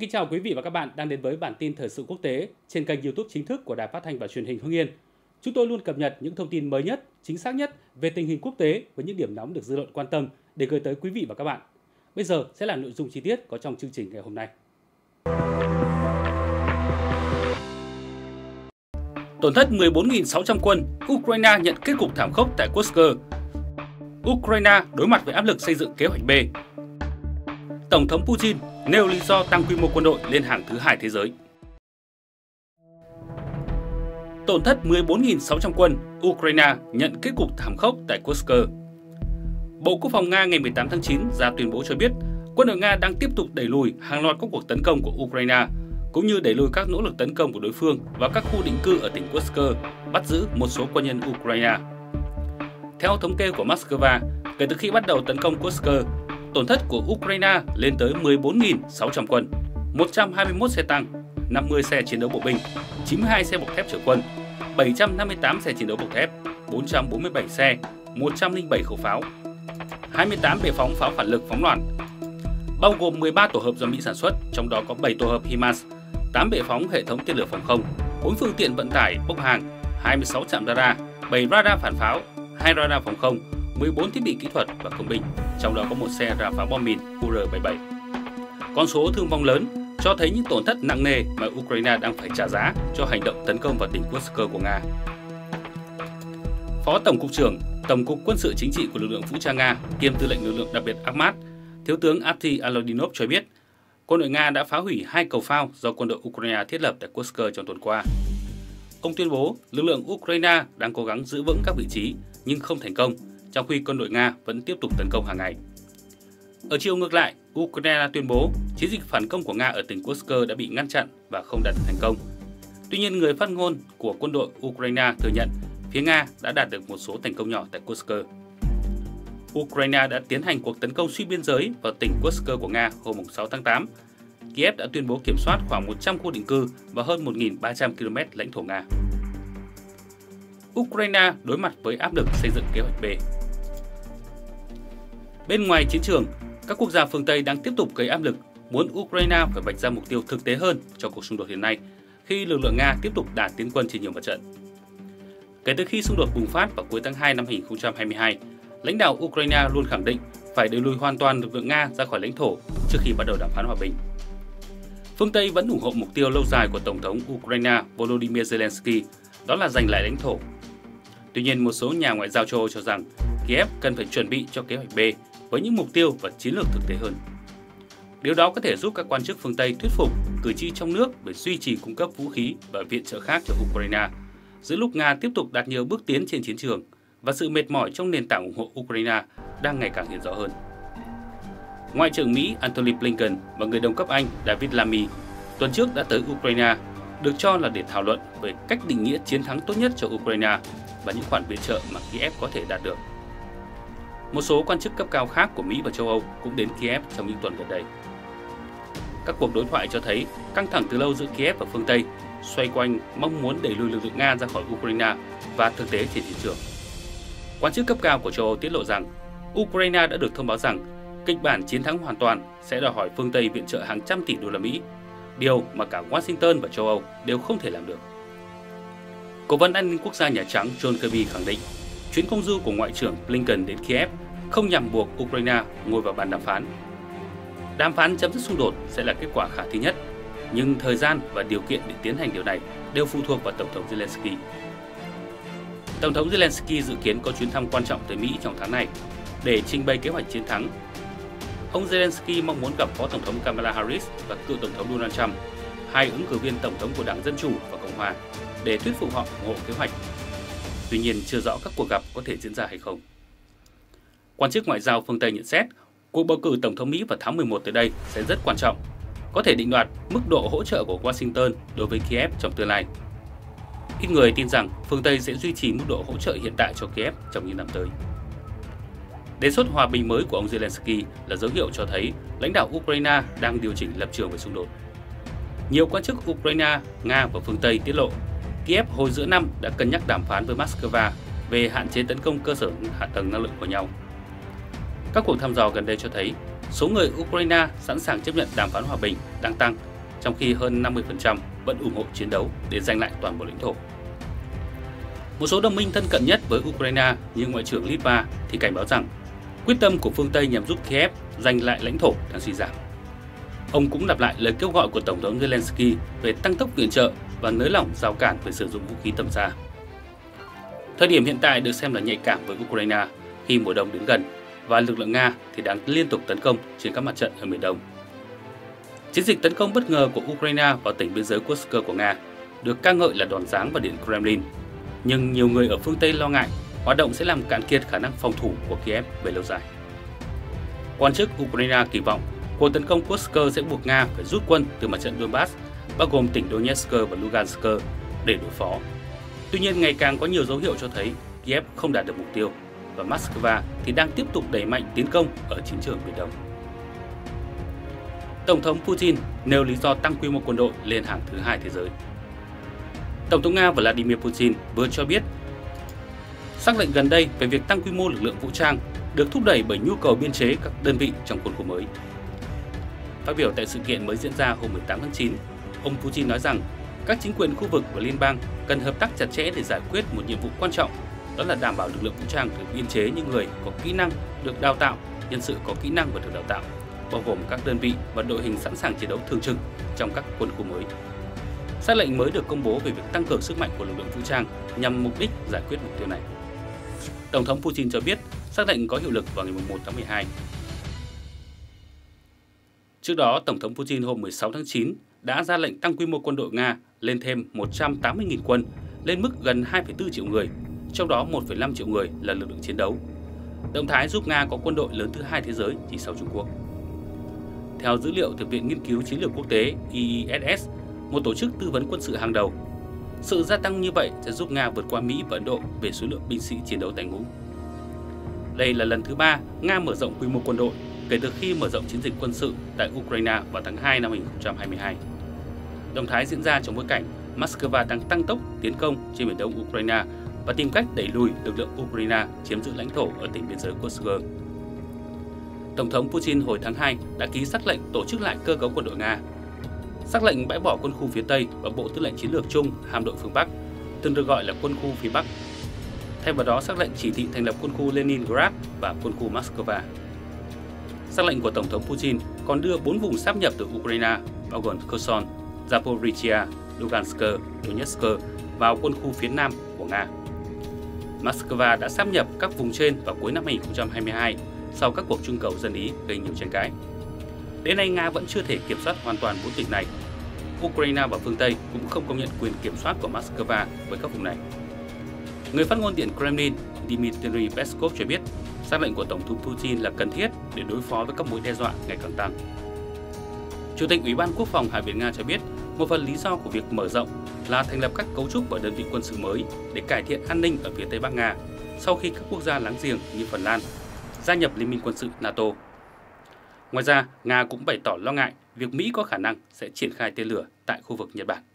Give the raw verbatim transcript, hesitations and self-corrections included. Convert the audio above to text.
Xin kính chào quý vị và các bạn đang đến với bản tin thời sự quốc tế trên kênh YouTube chính thức của Đài Phát thanh và Truyền hình Hưng Yên. Chúng tôi luôn cập nhật những thông tin mới nhất, chính xác nhất về tình hình quốc tế với những điểm nóng được dư luận quan tâm để gửi tới quý vị và các bạn. Bây giờ sẽ là nội dung chi tiết có trong chương trình ngày hôm nay. Tổn thất mười bốn nghìn sáu trăm quân, Ukraine nhận kết cục thảm khốc tại Kursk. Ukraine đối mặt với áp lực xây dựng kế hoạch B. Tổng thống Putin nêu lý do tăng quy mô quân đội lên hàng thứ hai thế giới. Tổn thất mười bốn nghìn sáu trăm quân, Ukraine nhận kết cục thảm khốc tại Kursk. Bộ Quốc phòng Nga ngày mười tám tháng chín ra tuyên bố cho biết quân đội Nga đang tiếp tục đẩy lùi hàng loạt các cuộc tấn công của Ukraine, cũng như đẩy lùi các nỗ lực tấn công của đối phương vào các khu định cư ở tỉnh Kursk, bắt giữ một số quân nhân Ukraine. Theo thống kê của Moscow, kể từ khi bắt đầu tấn công Kursk, tổn thất của Ukraine lên tới mười bốn nghìn sáu trăm quân, một trăm hai mươi mốt xe tăng, năm mươi xe chiến đấu bộ binh, chín mươi hai xe bọc thép chở quân, bảy trăm năm mươi tám xe chiến đấu bọc thép, bốn trăm bốn mươi bảy xe, một trăm linh bảy khẩu pháo, hai mươi tám bệ phóng pháo phản lực phóng loạn, bao gồm mười ba tổ hợp do Mỹ sản xuất, trong đó có bảy tổ hợp HIMARS, tám bệ phóng hệ thống tên lửa phòng không, bốn phương tiện vận tải bốc hàng, hai mươi sáu trạm radar, bảy radar phản pháo, hai radar phòng không, mười bốn thiết bị kỹ thuật và công binh, trong đó có một xe rà phá bom mìn U R bảy mươi bảy. Con số thương vong lớn cho thấy những tổn thất nặng nề mà Ukraine đang phải trả giá cho hành động tấn công vào tỉnh Kursk của Nga. Phó Tổng cục trưởng Tổng cục Quân sự Chính trị của lực lượng vũ trang Nga kiêm tư lệnh lực lượng đặc biệt Akmat, Thiếu tướng Ati Alodinov cho biết, quân đội Nga đã phá hủy hai cầu phao do quân đội Ukraine thiết lập tại Kursk trong tuần qua. Ông tuyên bố lực lượng Ukraine đang cố gắng giữ vững các vị trí nhưng không thành công, trong khi quân đội Nga vẫn tiếp tục tấn công hàng ngày. Ở chiều ngược lại, Ukraine tuyên bố chiến dịch phản công của Nga ở tỉnh Kursk đã bị ngăn chặn và không đạt được thành công. Tuy nhiên, người phát ngôn của quân đội Ukraine thừa nhận phía Nga đã đạt được một số thành công nhỏ tại Kursk. Ukraine đã tiến hành cuộc tấn công xuyên biên giới vào tỉnh Kursk của Nga hôm sáu tháng tám. Kiev đã tuyên bố kiểm soát khoảng một trăm khu định cư và hơn một nghìn ba trăm ki lô mét lãnh thổ Nga. Ukraine đối mặt với áp lực xây dựng kế hoạch B. Bên ngoài chiến trường, các quốc gia phương Tây đang tiếp tục gây áp lực muốn Ukraine phải vạch ra mục tiêu thực tế hơn cho cuộc xung đột hiện nay, khi lực lượng Nga tiếp tục đà tiến quân trên nhiều mặt trận. Kể từ khi xung đột bùng phát vào cuối tháng hai năm hai nghìn không trăm hai mươi hai, lãnh đạo Ukraine luôn khẳng định phải đẩy lùi hoàn toàn lực lượng Nga ra khỏi lãnh thổ trước khi bắt đầu đàm phán hòa bình. Phương Tây vẫn ủng hộ mục tiêu lâu dài của Tổng thống Ukraine Volodymyr Zelensky, đó là giành lại lãnh thổ. Tuy nhiên, một số nhà ngoại giao châu Âu cho rằng Kiev cần phải chuẩn bị cho kế hoạch B với những mục tiêu và chiến lược thực tế hơn. Điều đó có thể giúp các quan chức phương Tây thuyết phục cử tri trong nước về duy trì cung cấp vũ khí và viện trợ khác cho Ukraine, giữa lúc Nga tiếp tục đạt nhiều bước tiến trên chiến trường và sự mệt mỏi trong nền tảng ủng hộ Ukraine đang ngày càng hiện rõ hơn. Ngoại trưởng Mỹ Antony Blinken và người đồng cấp Anh David Lammy tuần trước đã tới Ukraine, được cho là để thảo luận về cách định nghĩa chiến thắng tốt nhất cho Ukraine và những khoản viện trợ mà Kiev có thể đạt được. Một số quan chức cấp cao khác của Mỹ và châu Âu cũng đến Kiev trong những tuần gần đây. Các cuộc đối thoại cho thấy căng thẳng từ lâu giữa Kiev và phương Tây xoay quanh mong muốn đẩy lùi lực lượng Nga ra khỏi Ukraine và thực tế trên chiến trường. Quan chức cấp cao của châu Âu tiết lộ rằng Ukraine đã được thông báo rằng kịch bản chiến thắng hoàn toàn sẽ đòi hỏi phương Tây viện trợ hàng trăm tỷ đô la Mỹ, điều mà cả Washington và châu Âu đều không thể làm được. Cố vấn an ninh quốc gia Nhà Trắng John Kirby khẳng định chuyến công du của Ngoại trưởng Blinken đến Kiev không nhằm buộc Ukraine ngồi vào bàn đàm phán. Đàm phán chấm dứt xung đột sẽ là kết quả khả thi nhất, nhưng thời gian và điều kiện để tiến hành điều này đều phụ thuộc vào Tổng thống Zelensky. Tổng thống Zelensky dự kiến có chuyến thăm quan trọng tới Mỹ trong tháng này để trình bày kế hoạch chiến thắng. Ông Zelensky mong muốn gặp Phó Tổng thống Kamala Harris và cựu Tổng thống Donald Trump, hai ứng cử viên Tổng thống của Đảng Dân Chủ và Cộng Hòa, để thuyết phục họ ủng hộ kế hoạch. Tuy nhiên, chưa rõ các cuộc gặp có thể diễn ra hay không. Quan chức ngoại giao phương Tây nhận xét, cuộc bầu cử Tổng thống Mỹ vào tháng mười một tới đây sẽ rất quan trọng, có thể định đoạt mức độ hỗ trợ của Washington đối với Kiev trong tương lai. Ít người tin rằng phương Tây sẽ duy trì mức độ hỗ trợ hiện tại cho Kiev trong những năm tới. Đề xuất hòa bình mới của ông Zelensky là dấu hiệu cho thấy lãnh đạo Ukraine đang điều chỉnh lập trường về xung đột. Nhiều quan chức Ukraine, Nga và phương Tây tiết lộ, Kiev hồi giữa năm đã cân nhắc đàm phán với Moscow về hạn chế tấn công cơ sở hạ tầng năng lượng của nhau. Các cuộc thăm dò gần đây cho thấy số người Ukraine sẵn sàng chấp nhận đàm phán hòa bình đang tăng trong khi hơn năm mươi phần trăm vẫn ủng hộ chiến đấu để giành lại toàn bộ lãnh thổ. Một số đồng minh thân cận nhất với Ukraine như Ngoại trưởng Litva thì cảnh báo rằng quyết tâm của phương Tây nhằm giúp Kiev giành lại lãnh thổ đang suy giảm. Ông cũng lặp lại lời kêu gọi của Tổng thống Zelensky về tăng tốc viện trợ và nới lỏng rào cản về sử dụng vũ khí tầm xa. Thời điểm hiện tại được xem là nhạy cảm với Ukraine khi mùa đông đến gần và lực lượng Nga thì đang liên tục tấn công trên các mặt trận ở miền đông. Chiến dịch tấn công bất ngờ của Ukraine vào tỉnh biên giới Kursk của Nga được ca ngợi là đòn giáng vào Điện Kremlin, nhưng nhiều người ở phương Tây lo ngại hoạt động sẽ làm cạn kiệt khả năng phòng thủ của Kiev về lâu dài. Quan chức Ukraine kỳ vọng cuộc tấn công Kursk sẽ buộc Nga phải rút quân từ mặt trận Donbass, bao gồm tỉnh Donetsk và Lugansk để đối phó. Tuy nhiên, ngày càng có nhiều dấu hiệu cho thấy Kiev không đạt được mục tiêu và Moscow thì đang tiếp tục đẩy mạnh tiến công ở chiến trường miền đông. Tổng thống Putin nêu lý do tăng quy mô quân đội lên hàng thứ hai thế giới. Tổng thống Nga Vladimir Putin vừa cho biết sắc lệnh gần đây về việc tăng quy mô lực lượng vũ trang được thúc đẩy bởi nhu cầu biên chế các đơn vị trong khuôn khổ mới. Phát biểu tại sự kiện mới diễn ra hôm mười tám tháng chín, ông Putin nói rằng các chính quyền khu vực và liên bang cần hợp tác chặt chẽ để giải quyết một nhiệm vụ quan trọng, đó là đảm bảo lực lượng vũ trang được biên chế những người có kỹ năng được đào tạo, nhân sự có kỹ năng và được đào tạo, bao gồm các đơn vị và đội hình sẵn sàng chiến đấu thường trực trong các quân khu mới. Sắc lệnh mới được công bố về việc tăng cường sức mạnh của lực lượng vũ trang nhằm mục đích giải quyết mục tiêu này. Tổng thống Putin cho biết sắc lệnh có hiệu lực vào ngày mùng một tháng mười hai. Trước đó, Tổng thống Putin hôm mười sáu tháng chín đã ra lệnh tăng quy mô quân đội Nga lên thêm một trăm tám mươi nghìn quân, lên mức gần hai phẩy bốn triệu người, trong đó một phẩy năm triệu người là lực lượng chiến đấu. Động thái giúp Nga có quân đội lớn thứ hai thế giới chỉ sau Trung Quốc. Theo dữ liệu từ Viện Nghiên cứu Chiến lược Quốc tế I I S S, một tổ chức tư vấn quân sự hàng đầu, sự gia tăng như vậy sẽ giúp Nga vượt qua Mỹ và Ấn Độ về số lượng binh sĩ chiến đấu tại ngũ. Đây là lần thứ ba Nga mở rộng quy mô quân đội kể từ khi mở rộng chiến dịch quân sự tại Ukraine vào tháng hai năm hai nghìn không trăm hai mươi hai. Động thái diễn ra trong bối cảnh Moscow đang tăng tốc tiến công trên miền đông Ukraine và tìm cách đẩy lùi lực lượng Ukraine chiếm giữ lãnh thổ ở tỉnh biên giới Kursk. Tổng thống Putin hồi tháng hai đã ký sắc lệnh tổ chức lại cơ cấu quân đội Nga. Sắc lệnh bãi bỏ quân khu phía Tây và Bộ Tư lệnh Chiến lược Chung Hạm đội phương Bắc, từng được gọi là quân khu phía Bắc. Thay vào đó, sắc lệnh chỉ thị thành lập quân khu Leningrad và quân khu Moscow. Sắc lệnh của Tổng thống Putin còn đưa bốn vùng sáp nhập từ Ukraine, bao gồm Kherson, Zaporizhia, Lugansk, Donetsk vào quân khu phía Nam của Nga. Moscow đã sáp nhập các vùng trên vào cuối năm hai nghìn không trăm hai mươi hai sau các cuộc trưng cầu dân Ý gây nhiều tranh cãi. Đến nay, Nga vẫn chưa thể kiểm soát hoàn toàn bốn tỉnh này. Ukraine và phương Tây cũng không công nhận quyền kiểm soát của Moscow với các vùng này. Người phát ngôn Điện Kremlin Dmitry Peskov cho biết sắc lệnh của Tổng thống Putin là cần thiết để đối phó với các mối đe dọa ngày càng tăng. Chủ tịch Ủy ban Quốc phòng Hạ viện Nga cho biết một phần lý do của việc mở rộng là thành lập các cấu trúc và đơn vị quân sự mới để cải thiện an ninh ở phía Tây Bắc Nga sau khi các quốc gia láng giềng như Phần Lan gia nhập Liên minh quân sự NATO. Ngoài ra, Nga cũng bày tỏ lo ngại việc Mỹ có khả năng sẽ triển khai tên lửa tại khu vực Nhật Bản.